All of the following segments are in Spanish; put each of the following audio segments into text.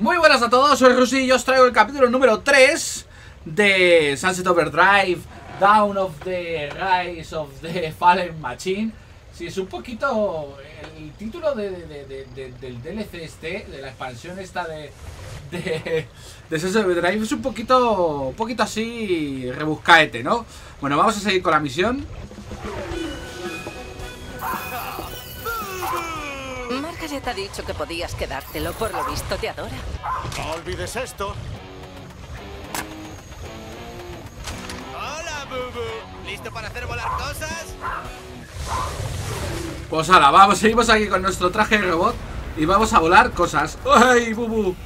Muy buenas a todos, soy Rusi y os traigo el capítulo número 3 de Sunset Overdrive, Dawn of the Rise of the Fallen Machine. Sí, es un poquito el título del DLC este, de la expansión esta de Sunset Overdrive, es un poquito así rebuscaete, ¿no? Bueno, vamos a seguir con la misión. Margaret ha dicho que podías quedártelo, por lo visto te adora. No olvides esto. Hola, Bubu. ¿Listo para hacer volar cosas? Pues ala, vamos, seguimos aquí con nuestro traje de robot y vamos a volar cosas. ¡Ay, Bubu!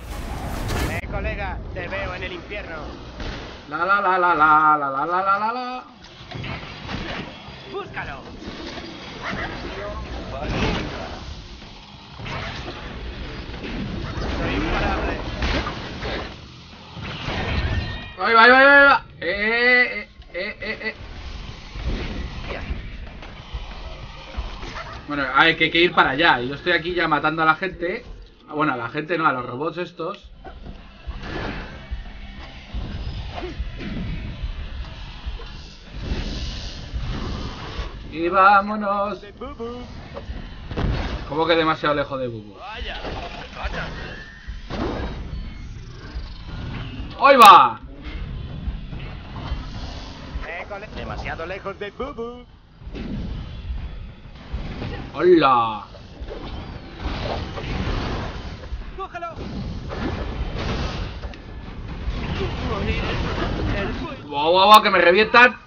Colega, te veo en el infierno. La la la la la la la la la la. Búscalo. Ahí va, ahí va, ahí va. Bueno, a ver, que hay que ir para allá. Yo estoy aquí ya matando a la gente. Bueno, a la gente no, a los robots estos. Y vámonos. Como que demasiado lejos de Bubu. ¡Ahí va! Demasiado lejos de Bubu. ¡Hola! ¡Cógelo! ¡Guau, guau, guau! ¡Que me revientan!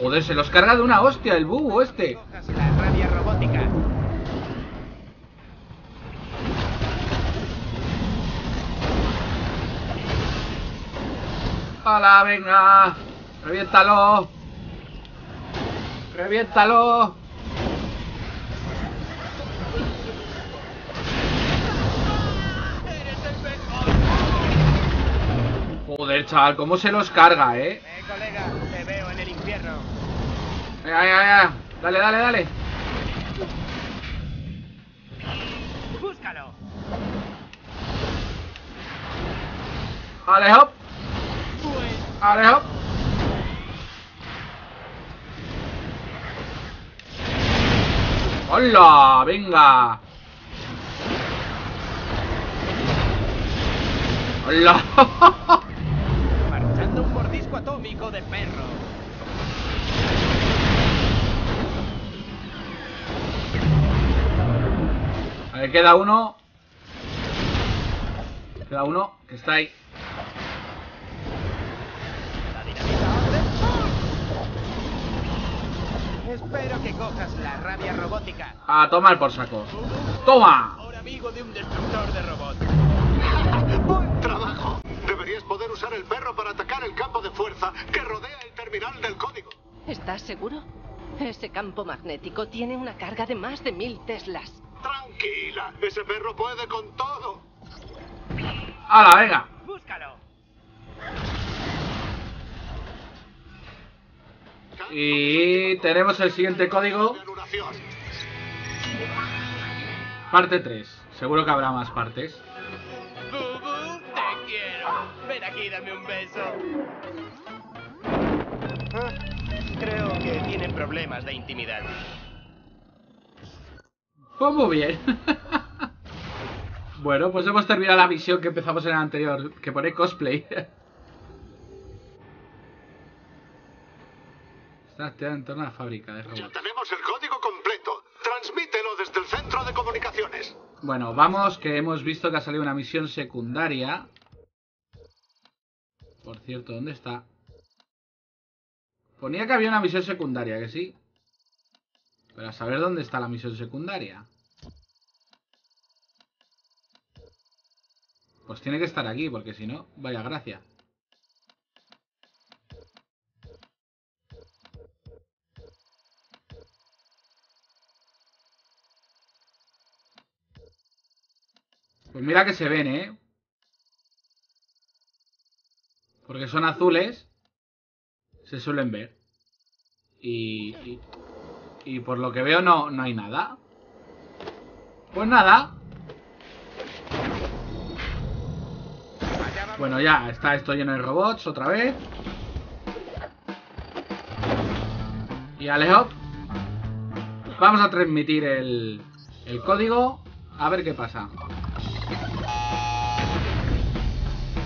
Joder, se los carga de una hostia el Bubu este. La rabia robótica. ¡Hala, venga! ¡Reviéntalo! ¡Reviéntalo! Joder, chaval, cómo se los carga, ¿eh? Colega, te veo en el infierno. Venga, venga, venga. Dale, dale, dale. Búscalo. Vale, hop. Alejo. ¡Hola! ¡Venga! ¡Hola! Marchando un mordisco atómico de perro. A ver, queda uno. Queda uno que está ahí. Espero que cojas la rabia robótica. A tomar por saco. ¡Toma! Ahora amigo de un destructor de robots. ¡Buen trabajo! Deberías poder usar el perro para atacar el campo de fuerza que rodea el terminal del código. ¿Estás seguro? Ese campo magnético tiene una carga de más de 1000 teslas. Tranquila, ese perro puede con todo. ¡Hala, venga! ¡Búscalo! Y tenemos el siguiente código. Parte 3. Seguro que habrá más partes. Bubu, te quiero. Ven aquí, dame un beso. Ah, creo que tienen problemas de intimidad. Pues muy bien. Bueno, pues hemos terminado la misión que empezamos en el anterior, que pone cosplay. Está en torno a la fábrica de robots. Ya tenemos el código completo. Transmítelo desde el centro de comunicaciones. Bueno, vamos, que hemos visto que ha salido una misión secundaria. Por cierto, ¿dónde está? Ponía que había una misión secundaria, que sí. Pero a saber dónde está la misión secundaria. Pues tiene que estar aquí, porque si no, vaya gracia. Pues mira que se ven, ¿eh? Porque son azules. Se suelen ver. Y por lo que veo no hay nada. Pues nada. Bueno, ya está esto lleno de robots otra vez. Y alejo. Vamos a transmitir el código. A ver qué pasa.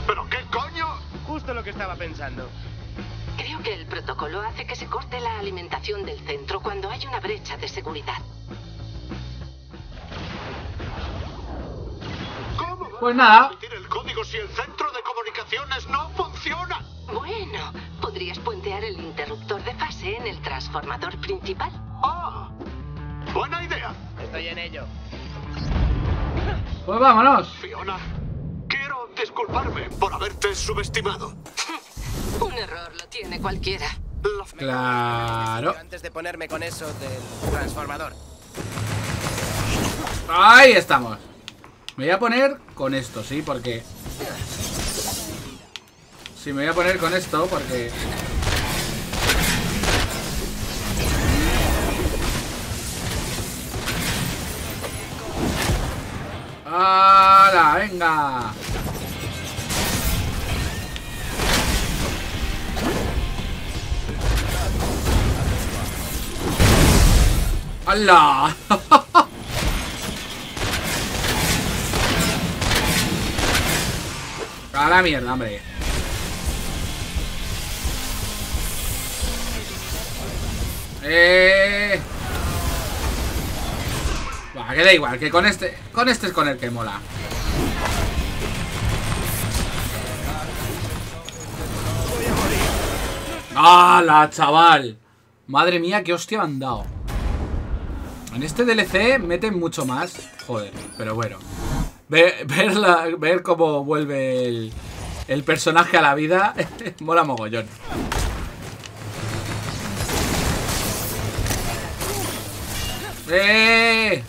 ¿Pero qué coño? Justo lo que estaba pensando. Creo que el protocolo hace que se corte la alimentación del centro cuando hay una brecha de seguridad. ¿Cómo va? Pues nada. ¿Transmitir el código si el centro de comunicaciones no funciona? Bueno, podrías puentear el interruptor de fase en el transformador principal. ¡Ah! ¡Buena idea! Estoy en ello. Pues vámonos. Fiona, quiero disculparme por haberte subestimado. Un error lo tiene cualquiera. Claro. Antes de ponerme con eso del transformador. Ahí estamos. Me voy a poner con esto, sí, porque... Sí, me voy a poner con esto porque... ¡Hala! ¡Venga! ¡Hala! ¡A la mierda, hombre! Va, que da igual, que con este es con el que mola. ¡Hala, chaval! Madre mía, qué hostia me han dado. En este DLC meten mucho más. Joder, pero bueno. Ver cómo vuelve el personaje a la vida. Mola mogollón. ¡Eh!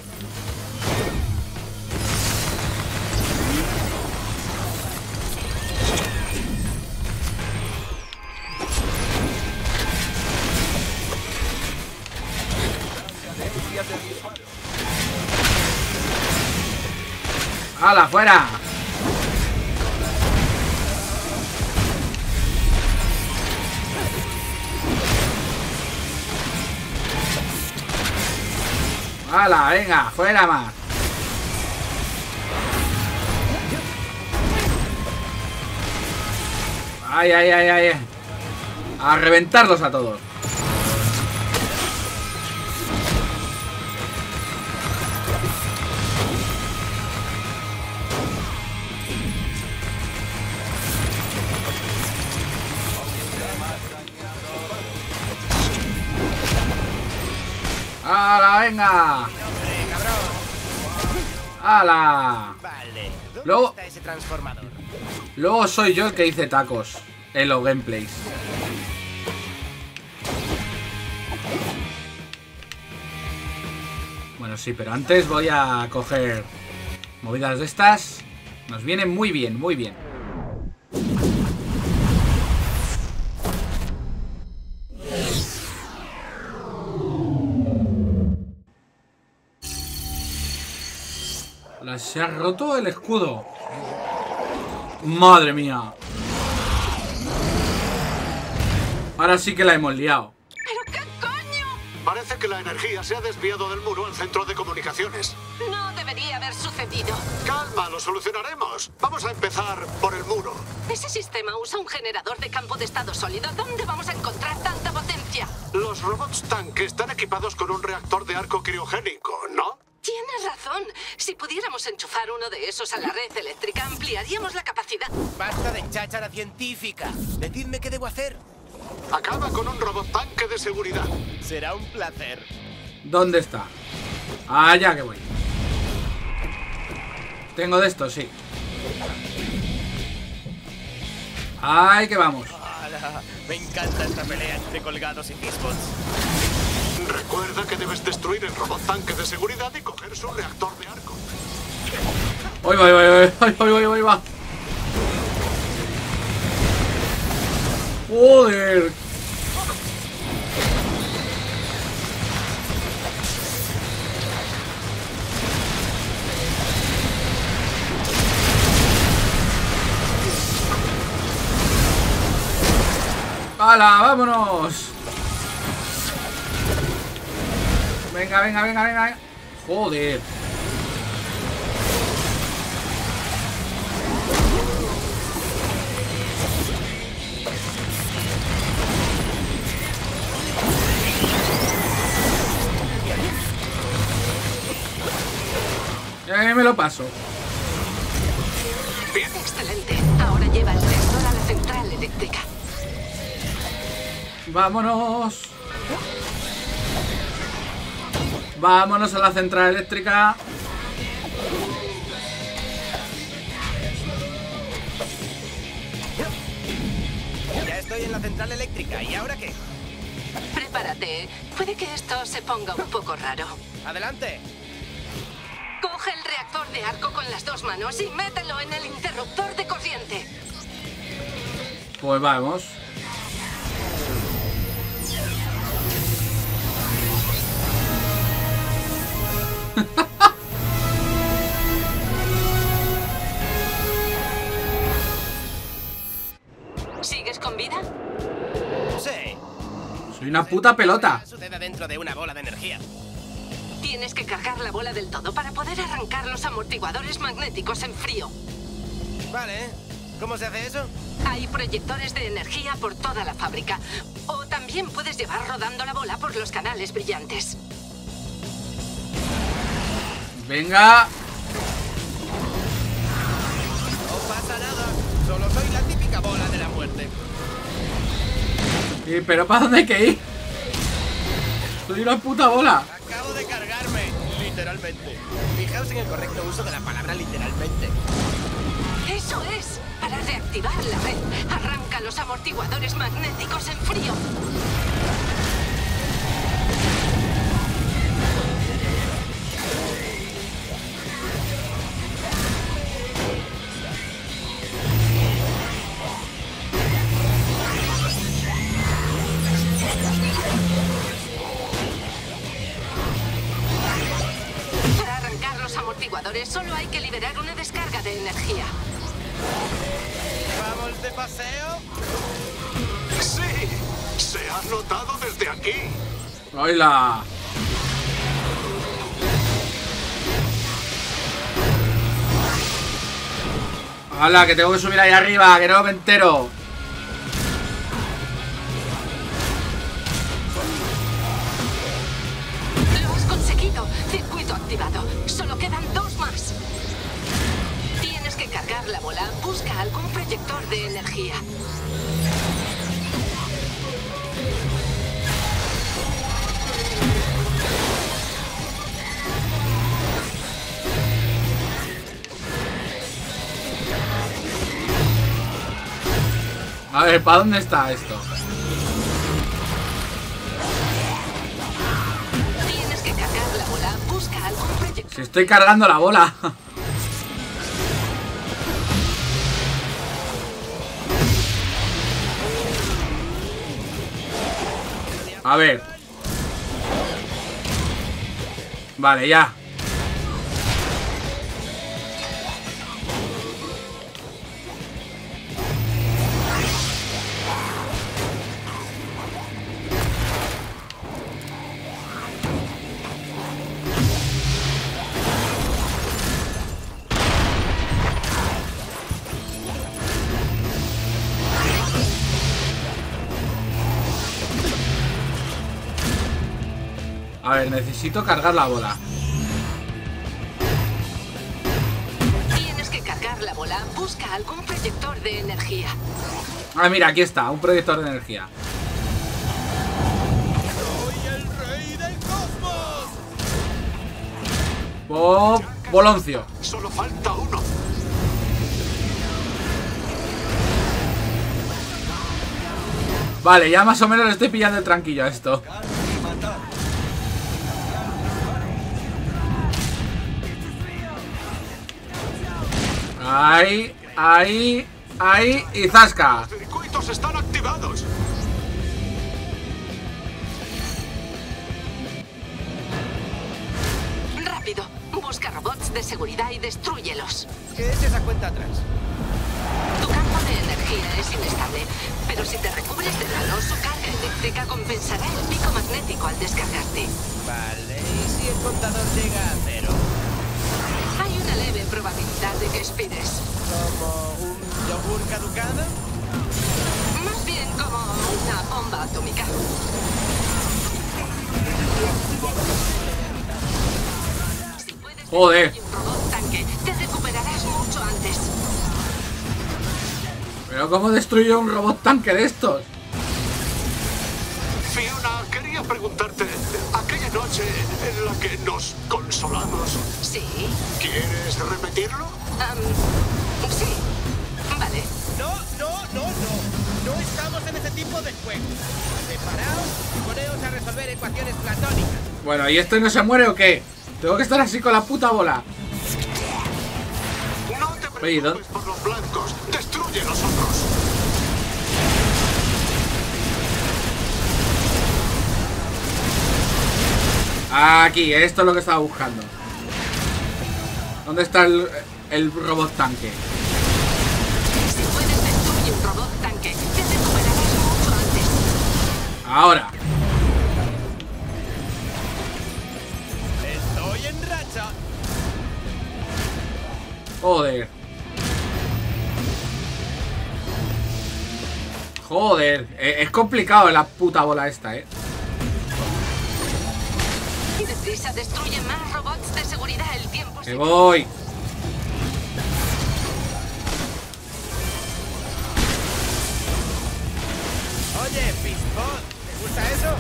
¡Hala, fuera! ¡Hala, venga! ¡Fuera más! ¡Ay, ay, ay, ay! ¡A reventarlos a todos! ¡Hala, venga! ¡Hala! Luego soy yo el que hice tacos en los gameplays. Bueno, sí, pero antes voy a coger movidas de estas. Nos vienen muy bien, muy bien. Se ha roto el escudo. Madre mía. Ahora sí que la hemos liado. ¿Pero qué coño? Parece que la energía se ha desviado del muro al centro de comunicaciones. No debería haber sucedido. Calma, lo solucionaremos. Vamos a empezar por el muro. Ese sistema usa un generador de campo de estado sólido. ¿Dónde vamos a encontrar tanta potencia? Los robots tanque están equipados con un reactor de arco criogénico, ¿no? Tienes razón. Si pudiéramos enchufar uno de esos a la red eléctrica, ampliaríamos la capacidad. Basta de cháchara científica. Decidme qué debo hacer. Acaba con un robot tanque de seguridad. Será un placer. ¿Dónde está? Allá que voy. Tengo de esto, sí. ¡Ay, que vamos! ¡Hala! Me encanta esta pelea entre colgados y pispos. Recuerda que debes destruir el robot tanque de seguridad y coger su reactor de arco. ¡Oy, oy, oy, oy, oy, oy, oy, va! ¡Joder! ¡Hala, vámonos! Venga, venga, venga, venga. Joder. Ya me lo paso. Excelente. Ahora lleva el tesoro a la central eléctrica. Vámonos. Vámonos a la central eléctrica. Ya estoy en la central eléctrica. ¿Y ahora qué? Prepárate. Puede que esto se ponga un poco raro. Adelante. Coge el reactor de arco con las dos manos y mételo en el interruptor de corriente. Pues vamos. ¿Sigues con vida? Sí. Soy una puta pelota. Sucede dentro de una bola de energía. Tienes que cargar la bola del todo para poder arrancar los amortiguadores magnéticos en frío. Vale. ¿Cómo se hace eso? Hay proyectores de energía por toda la fábrica. O también puedes llevar rodando la bola por los canales brillantes. Venga. No pasa nada. Solo soy la típica bola de la muerte. ¿Y pero para dónde hay que ir? Soy una puta bola. Acabo de cargarme, literalmente. Fijaos en el correcto uso de la palabra literalmente. Eso es, para reactivar la red, arranca los amortiguadores magnéticos en frío. Solo hay que liberar una descarga de energía. ¿Vamos de paseo? ¡Sí! ¡Se ha notado desde aquí! ¡Hola! ¡Hala, que tengo que subir ahí arriba! ¡Que no me entero! ¡Lo has conseguido! ¡Circuito activado! ¡Solo quedan dos! Tienes que cargar la bola. Busca algún proyector de energía. A ver, ¿para dónde está esto? Tienes que cargar la bola. Busca algún proyector. Si estoy cargando la bola. A ver. Vale, ya. A ver, necesito cargar la bola. Tienes que cargar la bola. Busca algún proyector de energía. Ah, mira, aquí está, un proyector de energía. ¡Soy el rey del cosmos! Boloncio. Solo falta uno. Vale, ya más o menos le estoy pillando el tranquillo a esto. Ahí, ahí, ahí y zasca. Los circuitos están activados. Rápido, busca robots de seguridad y destrúyelos. ¿Qué es esa cuenta atrás? Tu campo de energía es inestable, pero si te recubres de halo, su carga eléctrica compensará el pico magnético al descargarte. Vale, ¿y si el contador llega a cero? Hay una leve probabilidad de que expires. ¿Como un yogur caducado? Más bien como una bomba atómica. Joder. Te recuperarás mucho antes. Pero ¿cómo destruyó un robot tanque de estos? Fiona, quería preguntarte, aquella noche en la que nos consolamos. Sí. ¿Quieres repetirlo? Sí. Vale. No estamos en ese tipo de juego. Separaos y poneos a resolver ecuaciones platónicas. Bueno, ¿y este no se muere o qué? Tengo que estar así con la puta bola. No te preocupes por los blancos. Destruye los otros. Aquí, esto es lo que estaba buscando. ¿Dónde está el robot tanque? Si puedes destruir un robot tanque, te recuperarás mucho antes. Ahora. Joder, es complicado la puta bola esta, Deprisa, destruye más robots de seguridad, el tiempo. ¡Me voy! Oye, Fishbot, ¿te gusta eso?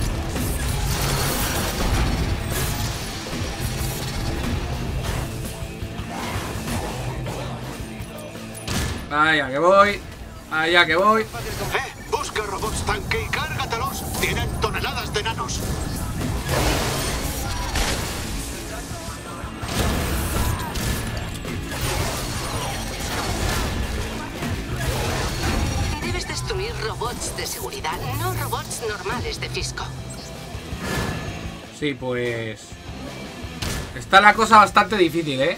Allá que voy, allá que voy. Busca robots tanque y cárgatelos. Tienen toneladas de nanos. Debes destruir robots de seguridad, no robots normales de Fisco. Sí, pues... está la cosa bastante difícil,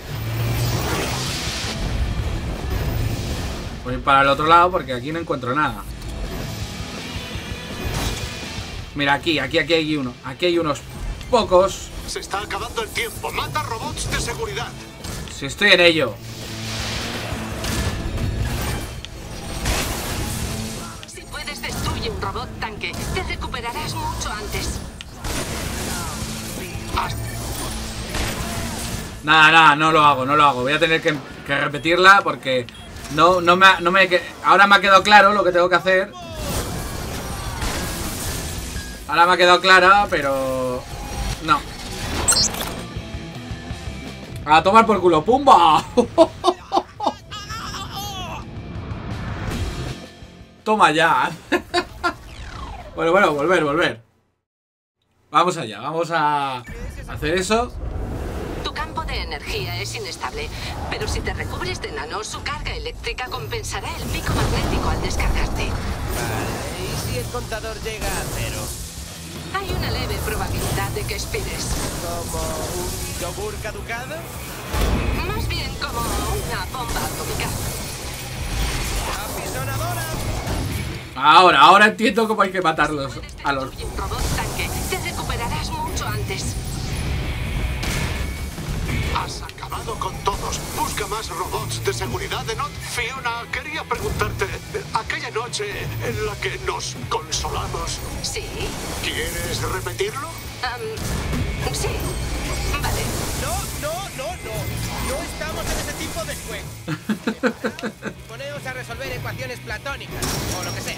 Voy para el otro lado porque aquí no encuentro nada. Mira, aquí hay uno. Aquí hay unos pocos. Se está acabando el tiempo. Mata robots de seguridad. Si estoy en ello. Si puedes destruye un robot tanque, te recuperarás mucho antes. Nada, no lo hago. Voy a tener que repetirla porque... Ahora me ha quedado claro lo que tengo que hacer. Ahora me ha quedado clara, pero... no. A tomar por culo. ¡Pumba! Toma ya. Bueno, volver. Vamos allá, vamos a hacer eso. De energía es inestable, pero si te recubres de nano, su carga eléctrica compensará el pico magnético al descargarte. Vale, ¿y si el contador llega a cero? Hay una leve probabilidad de que expires. ¿Como un yogur caducado? Más bien como una bomba atómica. ¡Apisonadora! Ahora entiendo cómo hay que matarlos a los... un robot tanque, te recuperarás mucho antes. Has acabado con todos. Busca más robots de seguridad de Not. Fiona, quería preguntarte, aquella noche en la que nos consolamos. Sí. ¿Quieres repetirlo? Sí. Vale. No estamos en ese tipo de juego. Poneos a resolver ecuaciones platónicas, o lo que sea.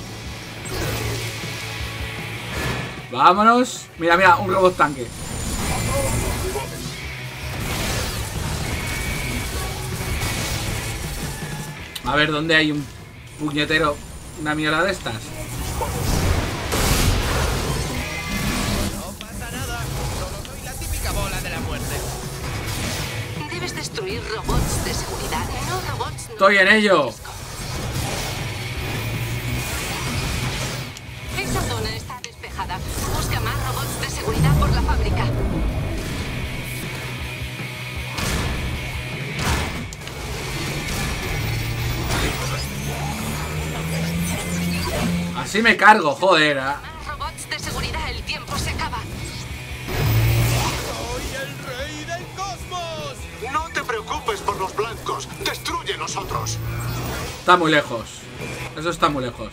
Vámonos. Mira, un robot tanque. A ver, ¿dónde hay un puñetero, una mierda de estas? No pasa nada, solo soy la típica bola de la muerte. Debes destruir robots de seguridad, no robots... ¡Estoy en ello! Esa zona está despejada. Busca más robots de seguridad por la fábrica. Así me cargo, joder. Robots de seguridad, el tiempo se acaba. ¡Soy el rey del cosmos! No te preocupes por los blancos. Destruye nosotros. Está muy lejos. Eso está muy lejos.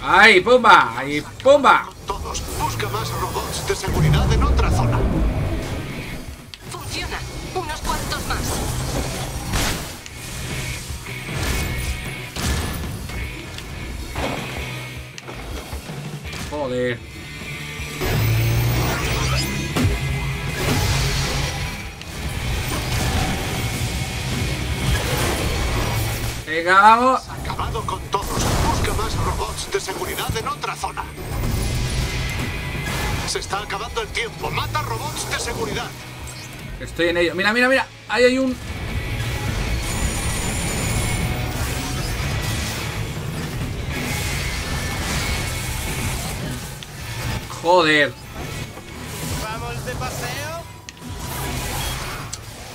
¡Ahí, pumba! ¡Ahí, pumba! Todos, busca más robots de seguridad en otra zona. Funciona. Unos cuantos más. Joder. Venga, vamos. Acabado con todos. Más robots de seguridad en otra zona. Se está acabando el tiempo. Mata robots de seguridad. Estoy en ello. Mira, mira, mira. Ahí hay un... Joder. ¿Vamos de paseo?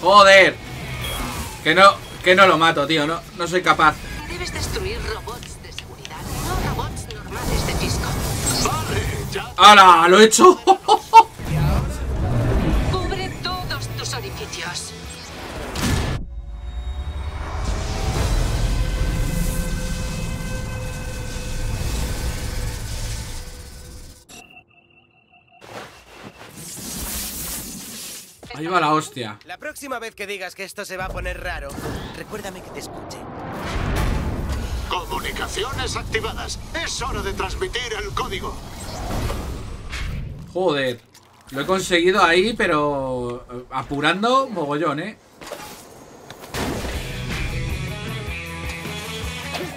Joder. Que no lo mato, tío. No soy capaz. Debes destruir robots. ¡Hala! ¡Lo he hecho! Cubre todos tus orificios. Ahí va la hostia. La próxima vez que digas que esto se va a poner raro, recuérdame que te escuche. Comunicaciones activadas. Es hora de transmitir el código. Joder, lo he conseguido ahí, pero apurando mogollón, ¿eh?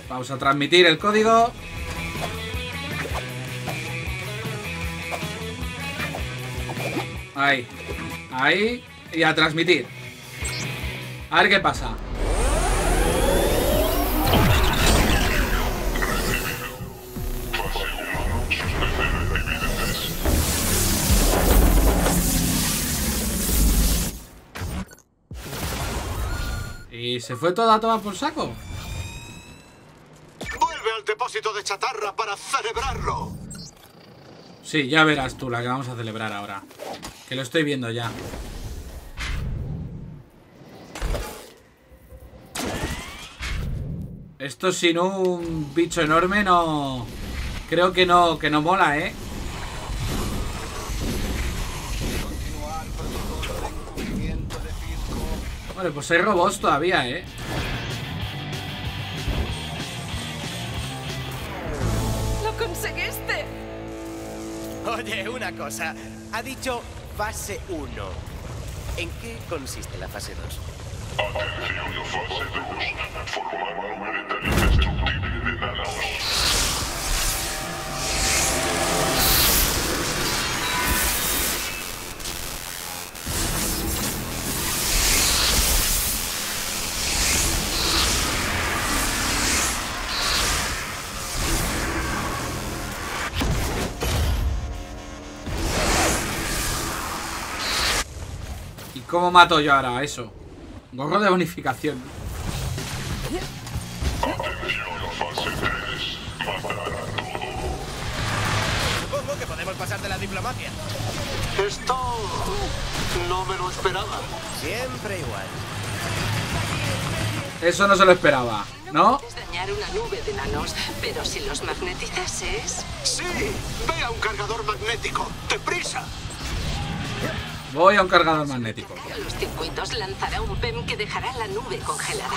Vamos a transmitir el código. Ahí, ahí, y a transmitir. A ver qué pasa. ¿Y se fue toda a tomar por saco? Vuelve al depósito de chatarra para celebrarlo. Sí, ya verás tú la que vamos a celebrar ahora. Que lo estoy viendo ya. Esto sin un bicho enorme no... Creo que no mola, ¿eh? Vale, pues hay robots todavía, ¿eh? ¡Lo conseguiste! Oye, una cosa. Ha dicho fase 1. ¿En qué consiste la fase 2? Atención, fase 2. Formar una unidad indestructible de nanos. ¿Cómo mato yo ahora eso? Gorro de bonificación. Atención a fase 3. Matar a todo. Supongo que podemos pasar de la diplomacia. Esto... no me lo esperaba. Siempre igual. Eso no se lo esperaba, ¿no? Puedes dañar una nube de nanos, pero si los magnetizas es... Sí, ve a un cargador magnético. ¡Deprisa! Voy a un cargador magnético. Los circuitos lanzará un PEM que dejará la nube congelada.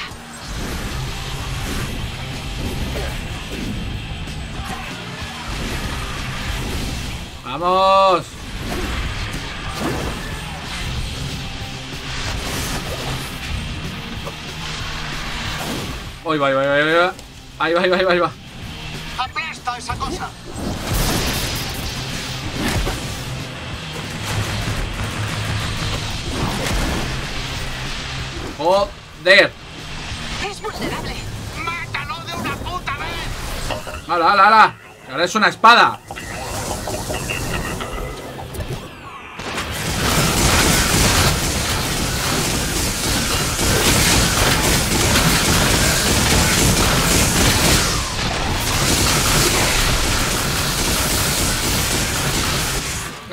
¡Vamos! ¡Ahí va, ahí va, ahí va! ¡Ahí va, ahí va, ahí va! ¡Aplasta esa cosa! ¡Joder! ¡Es vulnerable! ¡Mátalo de una puta vez! ¡Hala, hala, hala! ¡Ahora es una espada!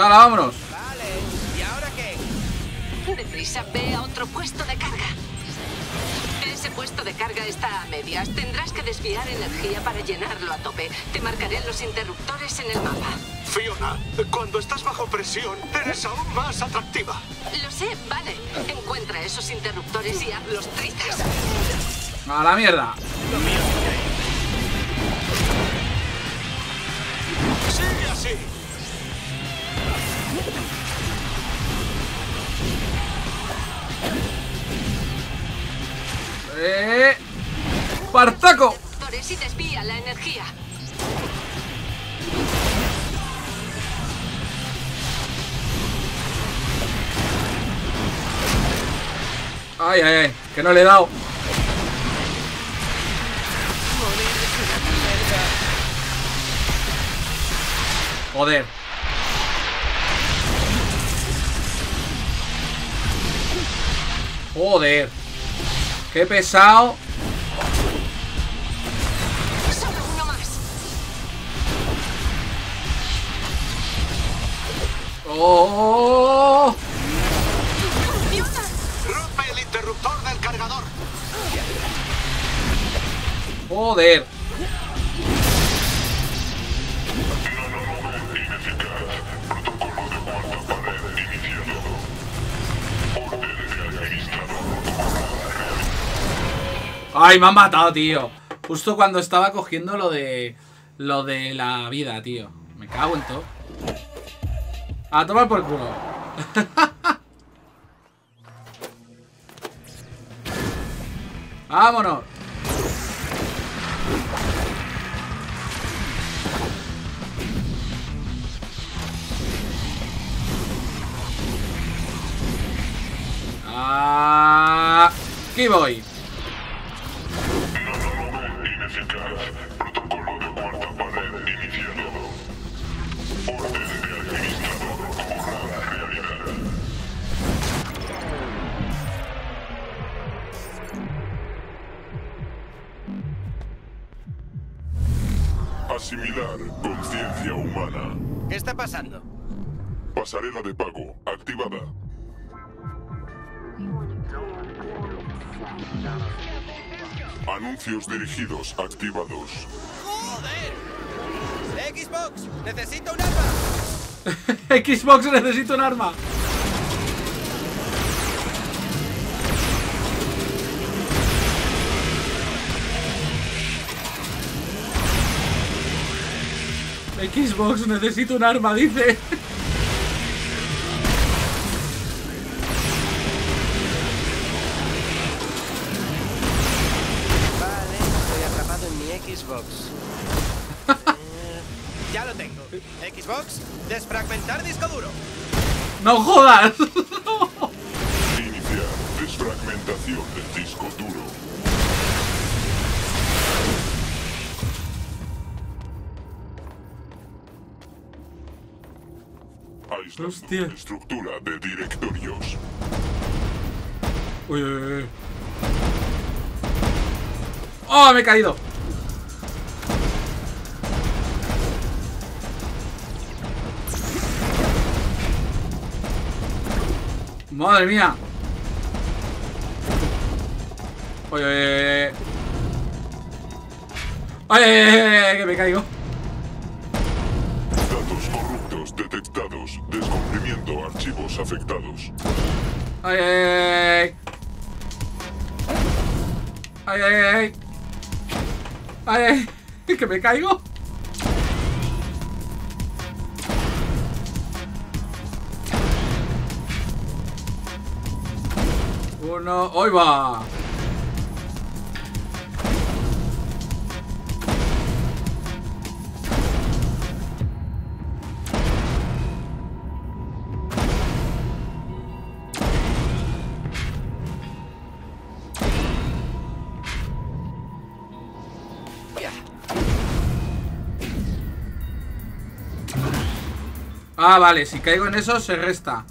Sala, vámonos. Vale, ¿y ahora qué? Deprisa, ve a otro puesto de carga. Ese puesto de carga está a medias. Tendrás que desviar energía para llenarlo a tope. Te marcaré los interruptores en el mapa. Fiona, cuando estás bajo presión, eres aún más atractiva. Lo sé, vale. Encuentra esos interruptores y hazlos trizas. ¡A la mierda! ¡Sigue así! ¡Partaco! Y desvía la energía. Ay, ay, ay, que no le he dado. Joder. Joder. Qué pesado. Solo uno más. Oh. Rompe el interruptor del cargador. Joder. Ay, me han matado, tío. Justo cuando estaba cogiendo lo de la vida, tío. Me cago en todo. A tomar por culo. Vámonos. Aquí voy. Protocolo de cuarta pared iniciado. Orden de administrador otorgada realizada. Asimilar conciencia humana. ¿Qué está pasando? Pasarela de pago activada. Anuncios dirigidos activados. ¡Joder! ¡Xbox! ¡Necesito un arma! ¡Xbox! ¡Necesito un arma! ¡Xbox! ¡Necesito un arma! Dice... Ya lo tengo. Xbox, desfragmentar disco duro. ¡No jodas! No. Iniciar desfragmentación del disco duro. Aislando la estructura de directorios. Uy, uy, uy. ¡Oh, me he caído! ¡Madre mía! ¡Oye, oye, oye! ¡Que me caigo! Datos corruptos detectados. Descomprimiendo archivos afectados. ¡Ay, ay, ay! ¡Ay, ay, ay! ¡Ay, que me caigo! Uno, hoy va. Ah, vale, si caigo en eso se resta.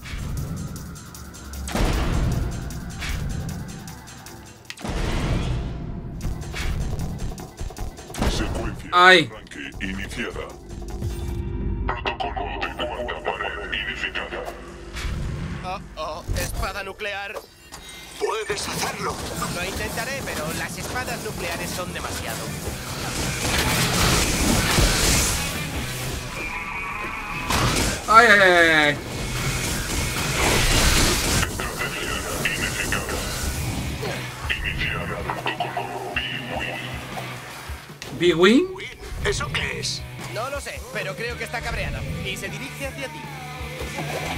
Ay. Protocolo de cuarta pared. amenaza nuclear. ¡Puedes hacerlo! Lo intentaré, pero las espadas nucleares son demasiado. ¡Ay, ay, ay, ay! ¿B-Win? ¿Eso qué es? No lo sé, pero creo que está cabreada y se dirige hacia ti.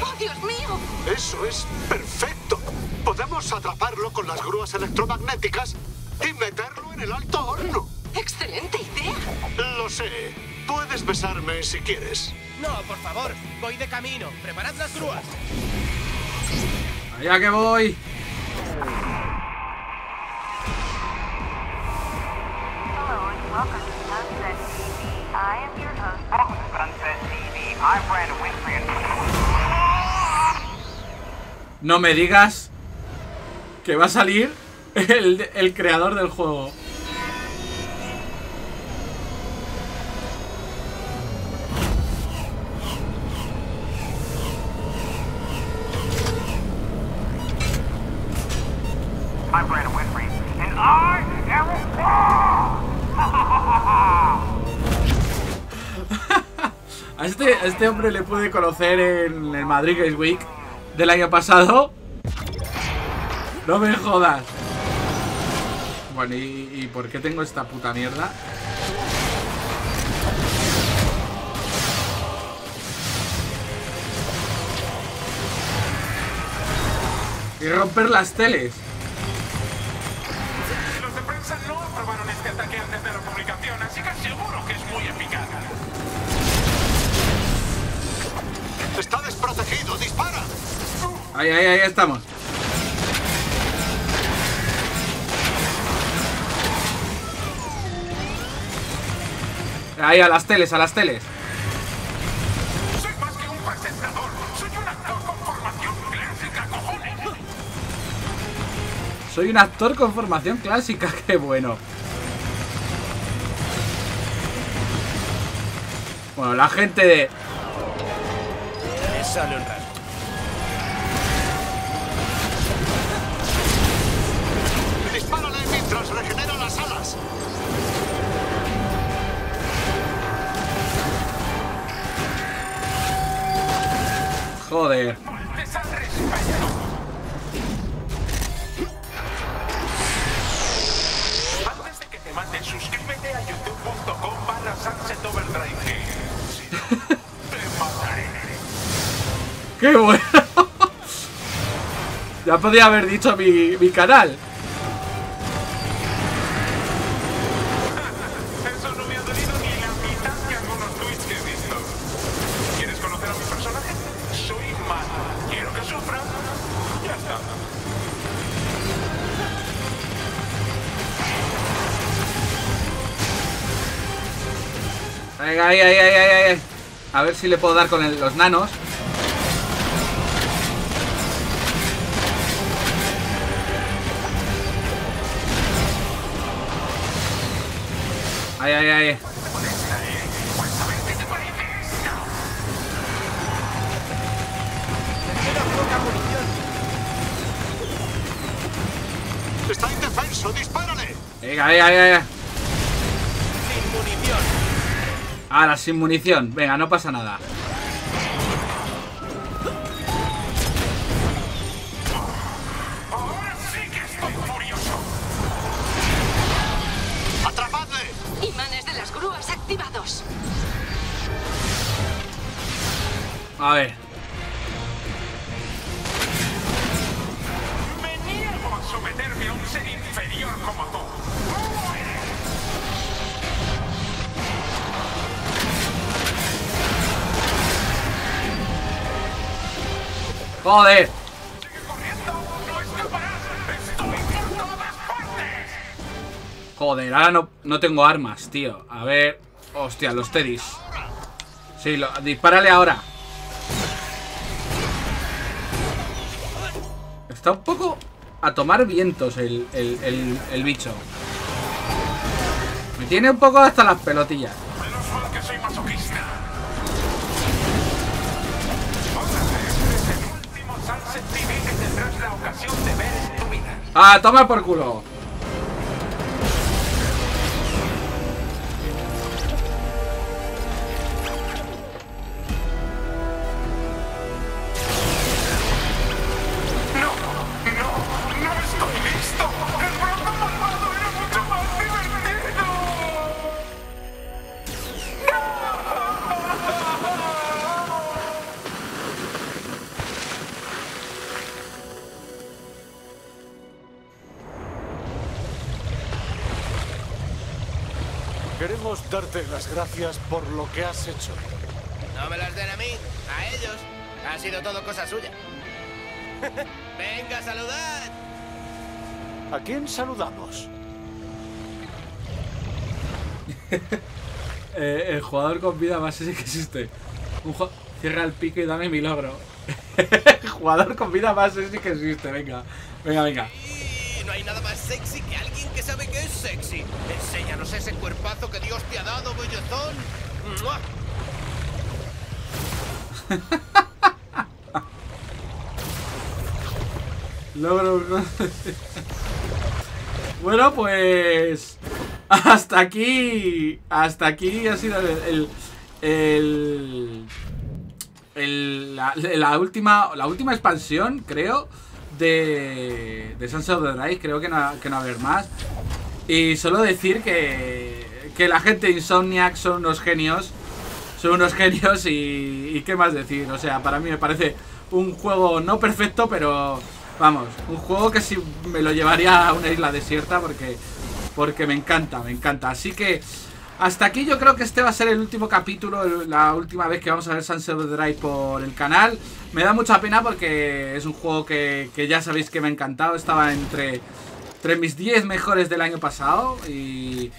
¡Oh, Dios mío! Eso es perfecto. Podemos atraparlo con las grúas electromagnéticas y meterlo en el alto horno. ¡Excelente idea! Lo sé. Puedes besarme si quieres. No, por favor. Voy de camino. Preparad las grúas. Allá que voy. Welcome to Sunset TV. I am your host. Welcome to Sunset TV. I'm Brandon Winfrey and... No me digas que va a salir el creador del juego. I'm Brandon Winfrey and I am... A este hombre le pude conocer en el Madrid Games Week del año pasado. No me jodas. Bueno, ¿y por qué tengo esta puta mierda? Y romper las teles. Los defensas no aprobaron este ataque antes de la publicación, así que seguro que es muy eficaz. ¡Está desprotegido! ¡Dispara! ¡Ahí, ahí, ahí estamos! ¡Ahí, a las teles, a las teles! ¡Soy más que un presentador! ¡Soy un actor con formación clásica, cojones! ¡Soy un actor con formación clásica! ¡Qué bueno! Bueno, la gente de... Sale un rato. Dispárale mientras regenera las alas. Joder. Antes de que te maten, suscríbete a youtube.com/Sunset Overdrive. ¡Qué bueno! Ya podría haber dicho mi canal. Eso no me ha dolido ni la mitad que algunos tweets que he visto. ¿Quieres conocer a mi personaje? Soy malo. Quiero que sufra. Ya está. Venga, ahí, ahí, ahí, ahí, ahí. A ver si le puedo dar con los nanos. Ay, ay, ay. Está indefenso, dispárale. Venga, ay, ay, ay. Sin munición. Ahora, sin munición. Venga, no pasa nada. A ver. Me niego a someterme a un ser inferior como tú. ¿Cómo eres? Joder. Sigue corriendo, no escaparás. Estoy por todas partes. Joder, ahora no tengo armas, tío. A ver. Hostia, los tedis. Sí, dispárale ahora. Está un poco a tomar vientos el bicho. Me tiene un poco hasta las pelotillas. Menos mal que soy masoquista. Otra vez, es el último Sunset TV que tendrás. la ocasión de ver tu vida. ¡Ah, toma por culo! Queremos darte las gracias por lo que has hecho. No me las den a mí, a ellos. Ha sido todo cosa suya. ¡Venga, saludad! ¿A quién saludamos? El jugador con vida más ese que existe. Cierra el pico y dame mi logro. El jugador con vida más ese que existe, venga. Venga, venga. No hay nada más sexy que alguien que sabe que es sexy. Enséñanos ese cuerpazo que Dios te ha dado, bellezón. Logro. Bueno, pues hasta aquí. Hasta aquí ha sido la última expansión, creo. De Sunset Overdrive, creo que no va a haber más. Y solo decir que la gente de Insomniac son unos genios. Son unos genios y qué más decir. O sea, para mí me parece un juego no perfecto, pero vamos, un juego que sí me lo llevaría a una isla desierta porque me encanta, me encanta. Así que hasta aquí yo creo que este va a ser el último capítulo, la última vez que vamos a ver Sunset Overdrive por el canal. Me da mucha pena porque es un juego que ya sabéis que me ha encantado. Estaba entre mis 10 mejores del año pasado. Y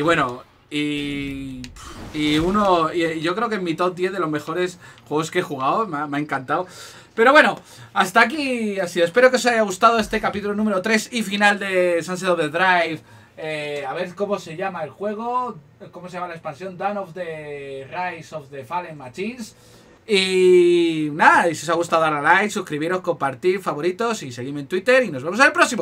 bueno, y yo creo que en mi top 10 de los mejores juegos que he jugado. Me ha encantado. Pero bueno, hasta aquí ha sido. Espero que os haya gustado este capítulo número 3 y final de Sunset Overdrive. A ver cómo se llama el juego, cómo se llama la expansión, Dawn of the Rise of the Fallen Machines. Y nada, si os ha gustado darle a like, suscribiros, compartir, favoritos y seguidme en Twitter y nos vemos en el próximo.